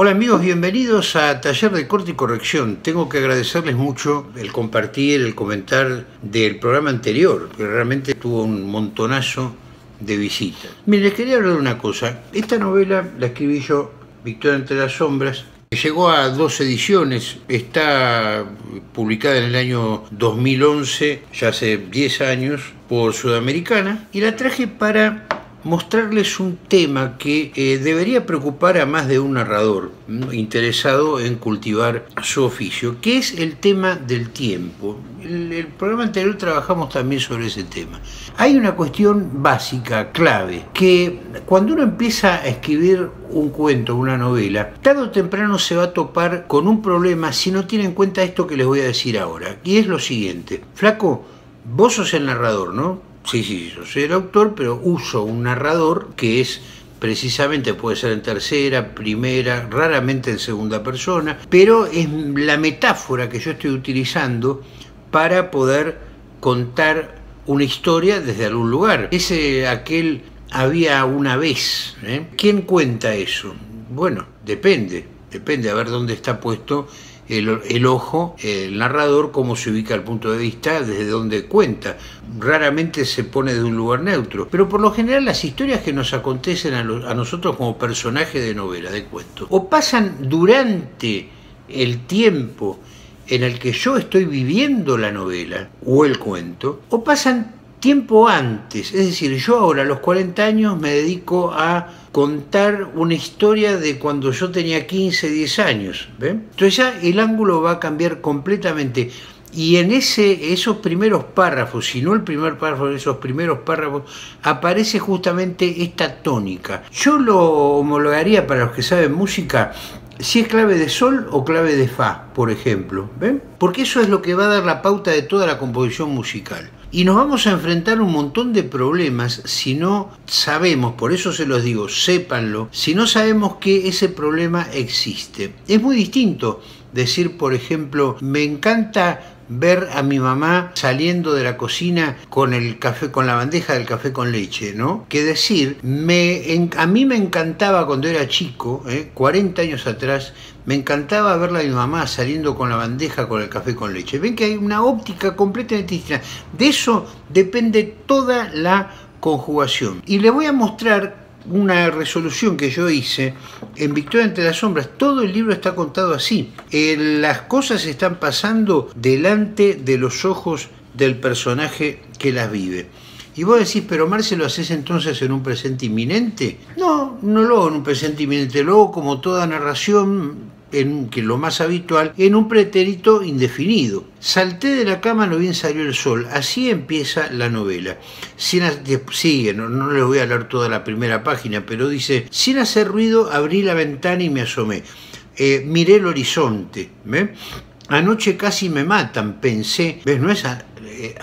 Hola amigos, bienvenidos a Taller de Corte y Corrección. Tengo que agradecerles mucho el compartir, el comentar del programa anterior, que realmente tuvo un montonazo de visitas. Miren, les quería hablar de una cosa. Esta novela la escribí yo, Victoria Entre las Sombras, que llegó a 2 ediciones, está publicada en el año 2011, ya hace 10 años, por Sudamericana, y la traje para mostrarles un tema que debería preocupar a más de un narrador interesado en cultivar su oficio, que es el tema del tiempo. El programa anterior trabajamos también sobre ese tema. Hay una cuestión básica, clave, que cuando uno empieza a escribir un cuento, una novela, tarde o temprano se va a topar con un problema si no tiene en cuenta esto que les voy a decir ahora, y es lo siguiente. Flaco, vos sos el narrador, ¿no? Sí, yo soy el autor, pero uso un narrador que es precisamente, puede ser en tercera, primera, raramente en segunda persona, pero es la metáfora que yo estoy utilizando para poder contar una historia desde algún lugar. Es aquel había una vez. ¿Quién cuenta eso? Bueno, depende a ver dónde está puesto el ojo, el narrador, cómo se ubica el punto de vista, desde donde cuenta. Raramente se pone de un lugar neutro, pero por lo general las historias que nos acontecen a nosotros como personaje de novela, de cuento, o pasan durante el tiempo en el que yo estoy viviendo la novela o el cuento, o pasan tiempo antes. Es decir, yo ahora a los 40 años me dedico a contar una historia de cuando yo tenía 15, 10 años. ¿Ven? Entonces ya el ángulo va a cambiar completamente. Y en esos primeros párrafos, si no el primer párrafo, en esos primeros párrafos, aparece justamente esta tónica. Yo lo homologaría, para los que saben música, si es clave de sol o clave de fa, por ejemplo. ¿Ven? Porque eso es lo que va a dar la pauta de toda la composición musical. Y nos vamos a enfrentar un montón de problemas si no sabemos, por eso se los digo, sépanlo, si no sabemos que ese problema existe. Es muy distinto decir, por ejemplo, me encanta ver a mi mamá saliendo de la cocina con el café, con la bandeja del café con leche, ¿no? Que decir, a mí me encantaba cuando era chico, 40 años atrás, me encantaba verla a mi mamá saliendo con la bandeja con el café con leche. Ven que hay una óptica completamente distinta. De eso depende toda la conjugación. Y les voy a mostrar una resolución que yo hice en Victoria Entre las Sombras. Todo el libro está contado así. Las cosas están pasando delante de los ojos del personaje que las vive. Y vos decís, pero Marcelo, ¿lo haces entonces en un presente inminente? No, no lo hago en un presente inminente, lo hago como toda narración, que lo más habitual, en un pretérito indefinido. Salté de la cama, no bien salió el sol. Así empieza la novela. No les voy a leer toda la primera página, pero dice, sin hacer ruido abrí la ventana y me asomé. Miré el horizonte. ¿Ves? Anoche casi me matan, pensé. ¿Ves? No es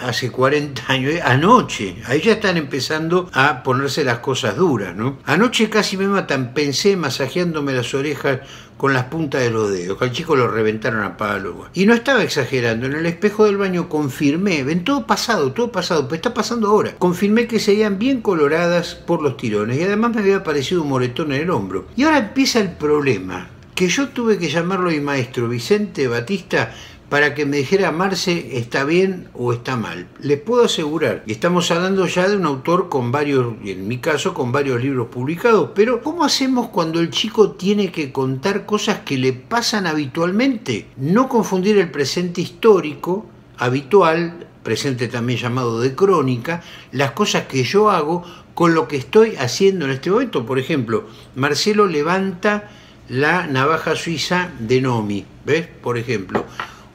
hace 40 años, anoche. Ahí ya están empezando a ponerse las cosas duras, ¿no? Anoche casi me matan, pensé, masajeándome las orejas con las puntas de los dedos. Al chico lo reventaron a palo. Y no estaba exagerando, en el espejo del baño confirmé, ven, todo pasado, pero está pasando ahora. Confirmé que seguían bien coloradas por los tirones y además me había aparecido un moretón en el hombro. Y ahora empieza el problema, que yo tuve que llamarlo a mi maestro, Vicente Batista, para que me dijera, Marce, ¿está bien o está mal? Les puedo asegurar, estamos hablando ya de un autor con varios, en mi caso, con varios libros publicados, pero ¿cómo hacemos cuando el chico tiene que contar cosas que le pasan habitualmente? No confundir el presente histórico, habitual, presente también llamado de crónica, las cosas que yo hago con lo que estoy haciendo en este momento. Por ejemplo, Marcelo levanta la navaja suiza de Noemi, ¿ves? Por ejemplo.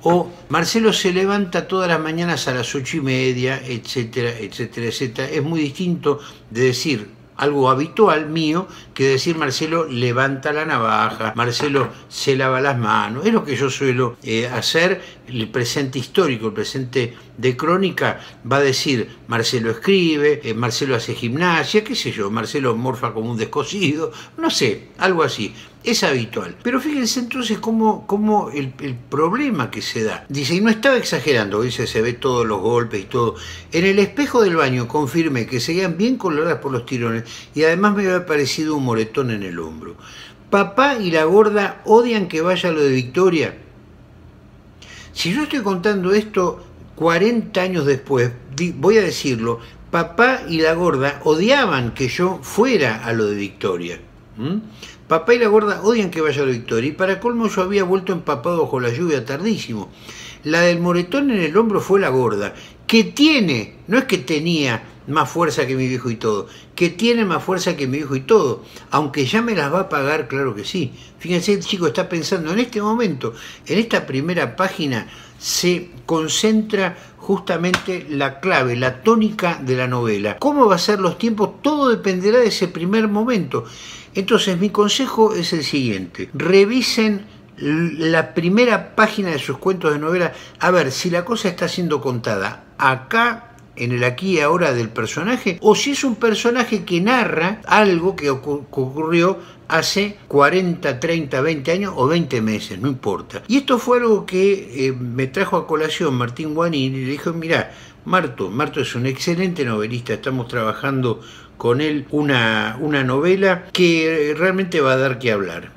O Marcelo se levanta todas las mañanas a las 8:30, etcétera, etcétera, etcétera. Es muy distinto de decir algo habitual mío que decir Marcelo levanta la navaja, Marcelo se lava las manos. Es lo que yo suelo hacer. El presente histórico, el presente de crónica, va a decir Marcelo escribe, Marcelo hace gimnasia, qué sé yo, Marcelo morfa como un descosido, no sé, algo así. Es habitual. Pero fíjense entonces cómo el problema que se da. Dice, y no estaba exagerando, dice, se ve todos los golpes y todo. En el espejo del baño confirmé que seguían bien coloradas por los tirones y además me había aparecido un moretón en el hombro. Papá y la gorda odian que vaya lo de Victoria. Si yo estoy contando esto 40 años después, voy a decirlo, papá y la gorda odiaban que yo fuera a lo de Victoria. Papá y la gorda odian que vaya a la Victoria, y para colmo yo había vuelto empapado bajo la lluvia tardísimo. La del moretón en el hombro fue la gorda, que tiene, no es que tenía más fuerza que mi viejo y todo, que tiene más fuerza que mi viejo y todo, aunque ya me las va a pagar, claro que sí. Fíjense, el chico está pensando en este momento, en esta primera página se concentra justamente la clave, la tónica de la novela. ¿Cómo va a ser los tiempos? Todo dependerá de ese primer momento. Entonces mi consejo es el siguiente: revisen la primera página de sus cuentos de novela, a ver si la cosa está siendo contada acá, en el aquí y ahora del personaje, o si es un personaje que narra algo que ocurrió hace 40, 30, 20 años o 20 meses, no importa. Y esto fue algo que me trajo a colación Martín Guanín, y le dijo: mirá, Marto es un excelente novelista, estamos trabajando con él una novela que realmente va a dar que hablar.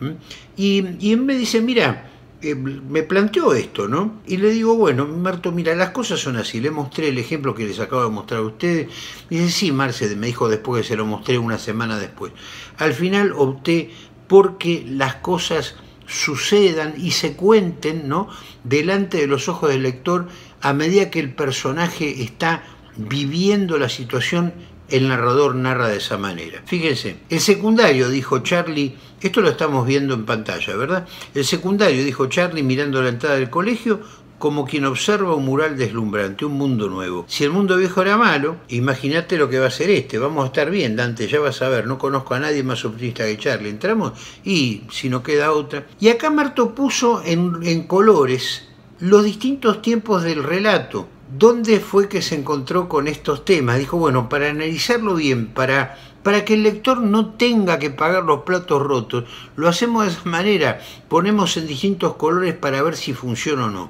Y me dice: mirá, me planteó esto, ¿no? Y le digo: bueno, Marto, mira, las cosas son así. Le mostré el ejemplo que les acabo de mostrar a ustedes. Y dice: sí, Marce, me dijo después, que se lo mostré una semana después. Al final opté porque las cosas sucedan y se cuenten, ¿no?, delante de los ojos del lector, a medida que el personaje está viviendo la situación. El narrador narra de esa manera. Fíjense, el secundario, dijo Charlie, esto lo estamos viendo en pantalla, ¿verdad? El secundario, dijo Charlie, mirando la entrada del colegio, como quien observa un mural deslumbrante, un mundo nuevo. Si el mundo viejo era malo, imagínate lo que va a ser este. Vamos a estar bien, Dante, ya vas a ver, no conozco a nadie más optimista que Charlie. Entramos y si no queda otra. Y acá Marto puso en colores los distintos tiempos del relato. ¿Dónde fue que se encontró con estos temas? Dijo: bueno, para analizarlo bien, para que el lector no tenga que pagar los platos rotos, lo hacemos de esa manera, ponemos en distintos colores para ver si funciona o no.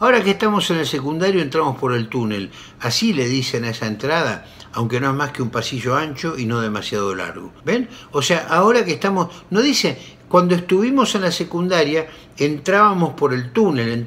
Ahora que estamos en el secundario, entramos por el túnel. Así le dicen a esa entrada, aunque no es más que un pasillo ancho y no demasiado largo. ¿Ven? O sea, ahora que estamos... No dice: cuando estuvimos en la secundaria, entramos por el túnel.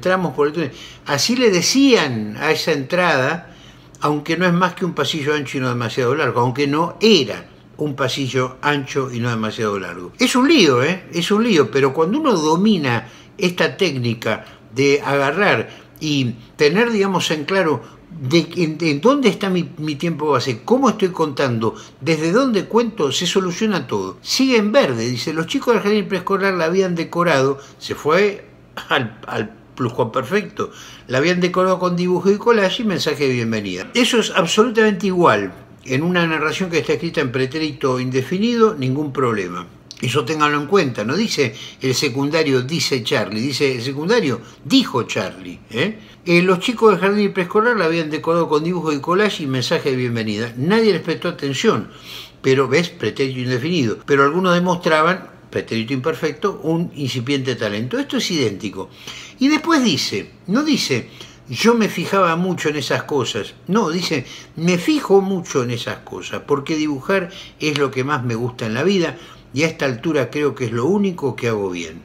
Así le decían a esa entrada, aunque no es más que un pasillo ancho y no demasiado largo, aunque no era un pasillo ancho y no demasiado largo. Es un lío, ¿eh? Es un lío, pero cuando uno domina esta técnica de agarrar y tener, digamos, en claro... en dónde está mi tiempo base, cómo estoy contando, desde dónde cuento, se soluciona todo. Sigue en verde, dice: los chicos del jardín preescolar la habían decorado, se fue al pluscuamperfecto, la habían decorado con dibujo y collage y mensaje de bienvenida. Eso es absolutamente igual en una narración que está escrita en pretérito indefinido, ningún problema. Eso ténganlo en cuenta. No dice el secundario, dice Charlie, dice el secundario, dijo Charlie. Los chicos del jardín preescolar la habían decorado con dibujos y collage y mensaje de bienvenida. Nadie les prestó atención, pero ves, pretérito indefinido. Pero algunos demostraban, pretérito imperfecto, un incipiente talento. Esto es idéntico. Y después dice, no dice: yo me fijaba mucho en esas cosas. No, dice: me fijo mucho en esas cosas, porque dibujar es lo que más me gusta en la vida. Y a esta altura creo que es lo único que hago bien.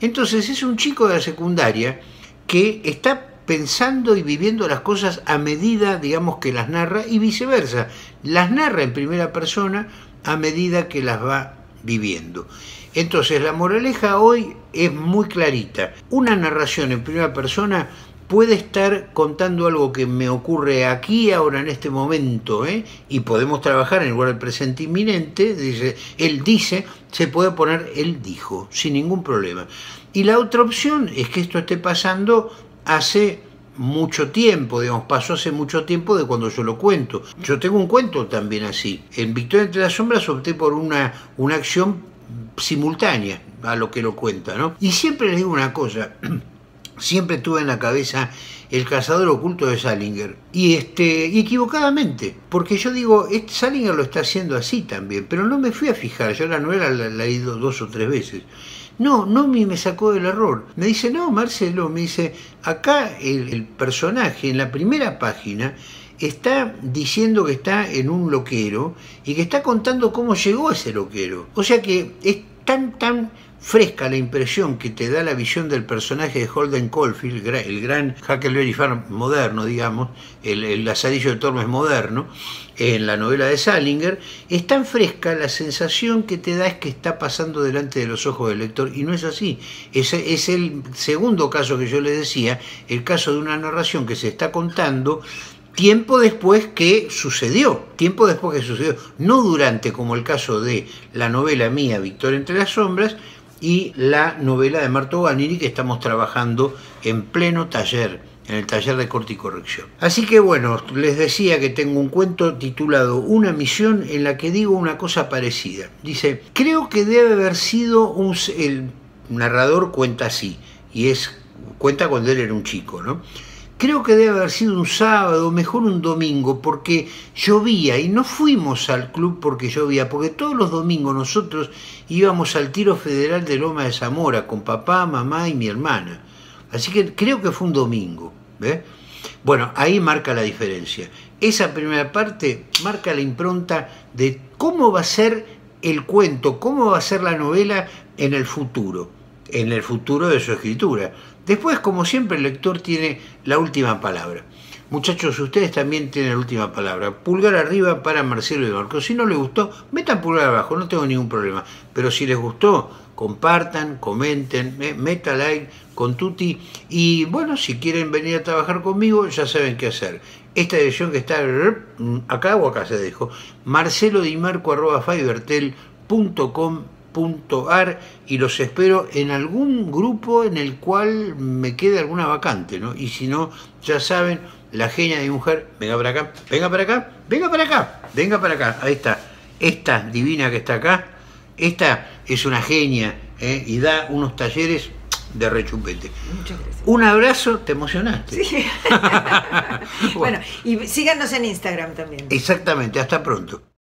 Entonces es un chico de la secundaria que está pensando y viviendo las cosas a medida, digamos, que las narra, y viceversa. Las narra en primera persona a medida que las va viviendo. Entonces la moraleja hoy es muy clarita. Una narración en primera persona puede estar contando algo que me ocurre aquí, ahora, en este momento, y podemos trabajar en lugar del presente inminente. Dice, él dice, se puede poner él dijo, sin ningún problema. Y la otra opción es que esto esté pasando hace mucho tiempo, digamos, pasó hace mucho tiempo de cuando yo lo cuento. Yo tengo un cuento también así. En Victoria Entre las Sombras opté por una acción simultánea a lo que lo cuenta, ¿no? Y siempre les digo una cosa... Siempre tuve en la cabeza El cazador oculto de Salinger, y equivocadamente, porque yo digo, Salinger lo está haciendo así también, pero no me fui a fijar. Yo la novela la he leído 2 o 3 veces. No, Noemi me sacó del error. Me dice: no, Marcelo, me dice, acá el personaje en la primera página está diciendo que está en un loquero y que está contando cómo llegó a ese loquero. O sea que es tan fresca la impresión que te da la visión del personaje de Holden Caulfield, el gran Huckleberry Finn moderno, digamos, el Lazarillo de Tormes moderno, en la novela de Salinger, es tan fresca la sensación que te da es que está pasando delante de los ojos del lector, y no es así. Ese es el segundo caso que yo les decía, el caso de una narración que se está contando tiempo después que sucedió, no durante, como el caso de la novela mía, Victoria Entre las Sombras, y la novela de Marto Ganini que estamos trabajando en pleno taller, en el taller de corte y corrección. Así que bueno, les decía que tengo un cuento titulado Una misión, en la que digo una cosa parecida. Dice, creo que debe haber sido el narrador cuenta así, y cuenta cuando él era un chico, ¿no? Creo que debe haber sido un sábado, mejor un domingo, porque llovía y no fuimos al club porque llovía, porque todos los domingos nosotros íbamos al Tiro Federal de Loma de Zamora con papá, mamá y mi hermana. Así que creo que fue un domingo. ¿Ves? Bueno, ahí marca la diferencia. Esa primera parte marca la impronta de cómo va a ser el cuento, cómo va a ser la novela en el futuro de su escritura. Después, como siempre, el lector tiene la última palabra. Muchachos, ustedes también tienen la última palabra. Pulgar arriba para Marcelo Di Marco. Si no les gustó, metan pulgar abajo, no tengo ningún problema. Pero si les gustó, compartan, comenten, meta like con tutti. Y bueno, si quieren venir a trabajar conmigo, ya saben qué hacer. Esta dirección que está acá o acá se dejó, marcelodimarco@fivertel.com.ar, y los espero en algún grupo en el cual me quede alguna vacante, ¿no? Y si no, ya saben, la genia de mi mujer, venga para acá, venga para acá, venga para acá, venga para acá, ahí está, esta divina que está acá, esta es una genia, y da unos talleres de rechupete. Muchas gracias. Un abrazo, te emocionaste. Sí. Bueno, y síganos en Instagram también. Exactamente, hasta pronto.